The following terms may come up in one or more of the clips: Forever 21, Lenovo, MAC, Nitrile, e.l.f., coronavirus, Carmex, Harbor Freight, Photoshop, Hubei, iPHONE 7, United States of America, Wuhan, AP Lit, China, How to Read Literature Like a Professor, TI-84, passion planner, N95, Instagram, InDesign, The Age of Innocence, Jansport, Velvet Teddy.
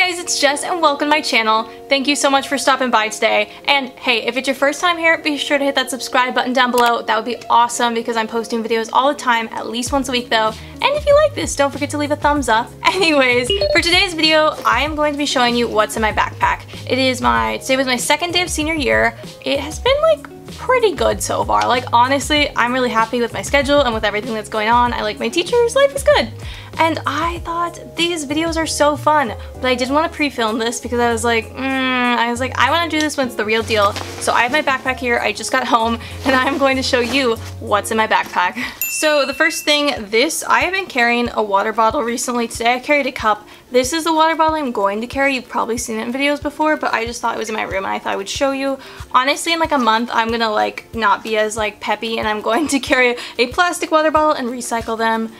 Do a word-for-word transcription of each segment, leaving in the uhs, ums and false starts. guys, it's Jess and welcome to my channel. Thank you so much for stopping by today. And hey, if it's your first time here, be sure to hit that subscribe button down below. That would be awesome because I'm posting videos all the time, at least once a week though. And if you like this, don't forget to leave a thumbs up. Anyways, for today's video, I am going to be showing you what's in my backpack. It is my, today was my second day of senior year. It has been like pretty good so far. Like honestly, I'm really happy with my schedule and with everything that's going on. I like my teachers, life is good. And I thought these videos are so fun, but I didn't want to pre-film this because I was like, mm, I was like, I want to do this when it's the real deal. So I have my backpack here. I just got home and I'm going to show you what's in my backpack. So the first thing, this, I have been carrying a water bottle recently. Today I carried a cup. This is the water bottle I'm going to carry. You've probably seen it in videos before, but I just thought it was in my room and I thought I would show you. Honestly, in like a month, I'm gonna like not be as like peppy and I'm going to carry a plastic water bottle and recycle them.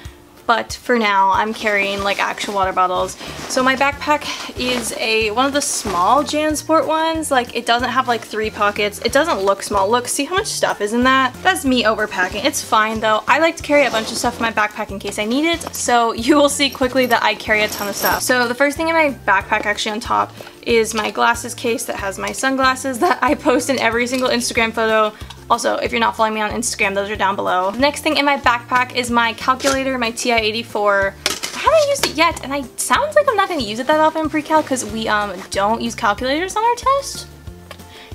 But for now, I'm carrying like actual water bottles. So my backpack is a one of the small Jansport ones. Like it doesn't have like three pockets. It doesn't look small. Look, see how much stuff is in that? That's me overpacking. It's fine though. I like to carry a bunch of stuff in my backpack in case I need it. So you will see quickly that I carry a ton of stuff. So the first thing in my backpack actually on top is my glasses case that has my sunglasses that I post in every single Instagram photo. Also, if you're not following me on Instagram, those are down below. The next thing in my backpack is my calculator, my T I eighty-four. I haven't used it yet, and it sounds like I'm not gonna use it that often in pre-cal because we um don't use calculators on our test.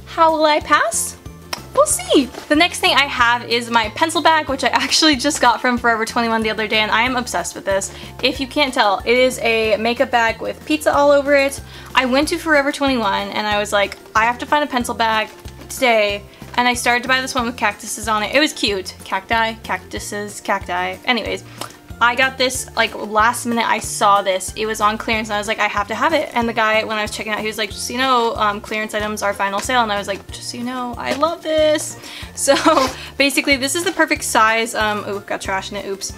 How will I pass? We'll see. The next thing I have is my pencil bag, which I actually just got from Forever twenty-one the other day, and I am obsessed with this. If you can't tell, it is a makeup bag with pizza all over it. I went to Forever twenty-one, and I was like, I have to find a pencil bag today. And I started to buy this one with cactuses on it. It was cute. Cacti, cactuses, cacti. Anyways, I got this like last minute. I saw this. It was on clearance and I was like, I have to have it. And the guy, when I was checking out, he was like, just so you know, um, clearance items are final sale. And I was like, just so you know, I love this. So basically this is the perfect size. Um, ooh, got trash in it, oops.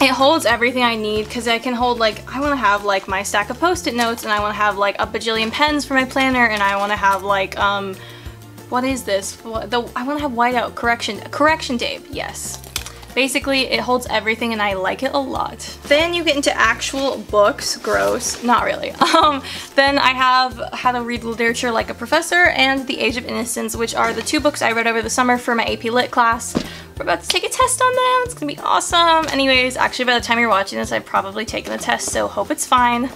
It holds everything I need because I can hold like, I want to have like my stack of post-it notes and I want to have like a bajillion pens for my planner and I want to have like, um, what is this? The, I want to have whiteout correction, correction tape, yes. Basically, it holds everything and I like it a lot. Then you get into actual books, gross, not really. Um, then I have How to Read Literature Like a Professor and The Age of Innocence, which are the two books I read over the summer for my A P Lit class. We're about to take a test on them, it's gonna be awesome. Anyways, actually by the time you're watching this, I've probably taken the test, so hope it's fine.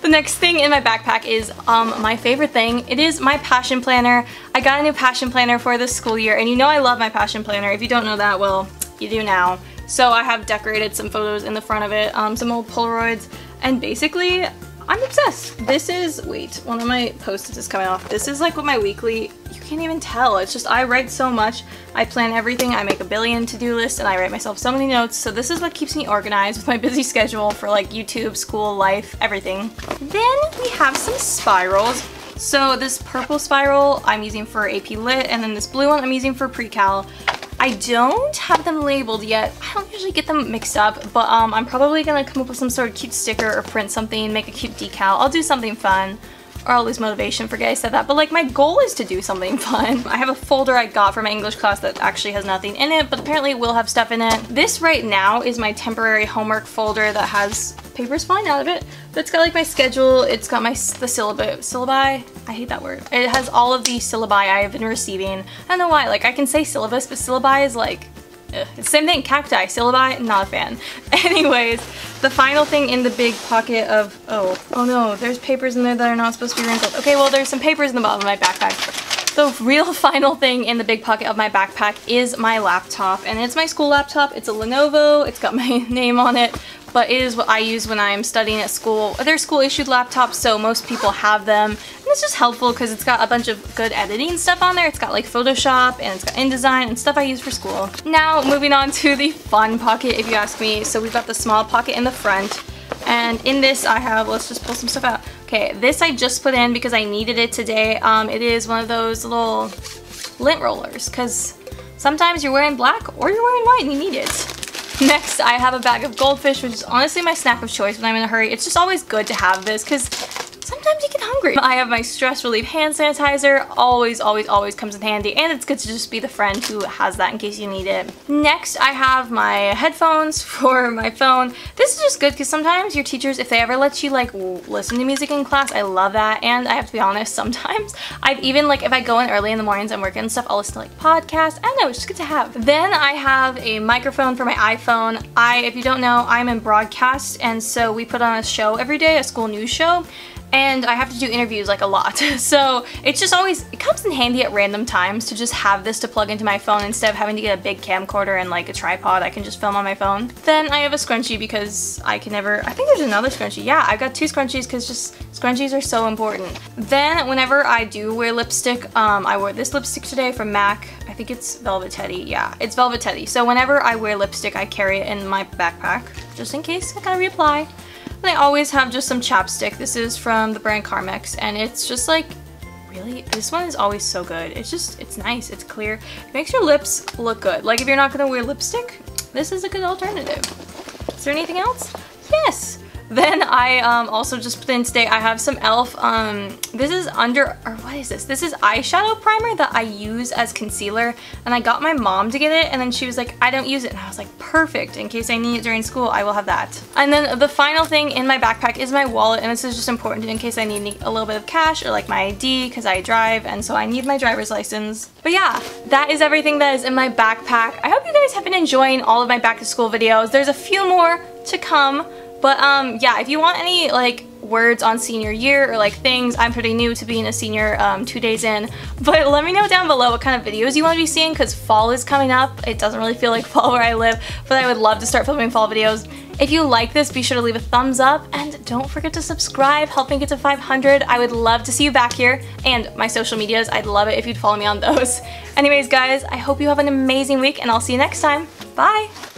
The next thing in my backpack is um, my favorite thing. It is my passion planner. I got a new passion planner for this school year, and you know I love my passion planner. If you don't know that, well, you do now. So I have decorated some photos in the front of it, um, some old Polaroids, and basically, I'm obsessed. This is, wait, one of my post-its is coming off. This is like what my weekly, you can't even tell. It's just, I write so much. I plan everything. I make a billion to-do lists and I write myself so many notes. So this is what keeps me organized with my busy schedule for like YouTube, school, life, everything. Then we have some spirals. So this purple spiral I'm using for A P Lit and then this blue one I'm using for pre-cal. I don't have them labeled yet. I don't usually get them mixed up, but um, I'm probably gonna come up with some sort of cute sticker or print something, make a cute decal. I'll do something fun, or I'll lose motivation, forget I said that, but like my goal is to do something fun. I have a folder I got from my English class that actually has nothing in it, but apparently it will have stuff in it. This right now is my temporary homework folder that has papers falling out of it. That's got like my schedule, it's got my the syllabi, syllabi? I hate that word. It has all of the syllabi I have been receiving. I don't know why, like I can say syllabus, but syllabi is like, ugh. It's the same thing, cacti, syllabi, not a fan. Anyways, the final thing in the big pocket of, oh, oh no, there's papers in there that are not supposed to be wrinkled. Okay, well there's some papers in the bottom of my backpack. The real final thing in the big pocket of my backpack is my laptop, and it's my school laptop. It's a Lenovo, it's got my name on it, but it is what I use when I'm studying at school. They're school-issued laptops, so most people have them. And it's just helpful because it's got a bunch of good editing stuff on there. It's got like Photoshop, and it's got InDesign, and stuff I use for school. Now, moving on to the fun pocket, if you ask me. So we've got the small pocket in the front, and in this I have, let's just pull some stuff out. Okay, this I just put in because I needed it today. Um, it is one of those little lint rollers, because sometimes you're wearing black or you're wearing white and you need it. Next, I have a bag of goldfish, which is honestly my snack of choice when I'm in a hurry. It's just always good to have this because sometimes you get hungry. I have my stress relief hand sanitizer. Always, always, always comes in handy, and it's good to just be the friend who has that in case you need it. Next, I have my headphones for my phone. This is just good because sometimes your teachers, if they ever let you like listen to music in class, I love that. And I have to be honest, sometimes I've even like, if I go in early in the mornings and work and stuff, I'll listen to like podcasts. I don't know, it's just good to have. Then I have a microphone for my iPhone. I, if you don't know, I'm in broadcast, and so we put on a show every day, a school news show, and I have to do interviews like a lot. So it's just always, it comes in handy at random times to just have this to plug into my phone instead of having to get a big camcorder and like a tripod. I can just film on my phone. Then I have a scrunchie because I can never, I think there's another scrunchie. Yeah, I've got two scrunchies because just scrunchies are so important. Then whenever I do wear lipstick, um, I wore this lipstick today from MAC. I think it's Velvet Teddy. Yeah, it's Velvet Teddy. So whenever I wear lipstick, I carry it in my backpack just in case I gotta reapply. And I always have just some chapstick. This is from the brand Carmex, and it's just like, really, this one is always so good. It's just, it's nice, it's clear. It makes your lips look good. Like if you're not gonna wear lipstick, this is a good alternative. Is there anything else? Yes. Then I um, also just put in today, I have some e l f. Um, this is under, or what is this? This is eyeshadow primer that I use as concealer, and I got my mom to get it, and then she was like, I don't use it. And I was like, perfect. In case I need it during school, I will have that. And then the final thing in my backpack is my wallet, and this is just important in case I need a little bit of cash or like my I D, because I drive, and so I need my driver's license. But yeah, that is everything that is in my backpack. I hope you guys have been enjoying all of my back to school videos. There's a few more to come. But um, yeah, if you want any like words on senior year or like things, I'm pretty new to being a senior, um, two days in. But let me know down below what kind of videos you want to be seeing, because fall is coming up. It doesn't really feel like fall where I live, but I would love to start filming fall videos. If you like this, be sure to leave a thumbs up, and don't forget to subscribe, help me get to five hundred. I would love to see you back here, and my social medias, I'd love it if you'd follow me on those. Anyways guys, I hope you have an amazing week, and I'll see you next time. Bye!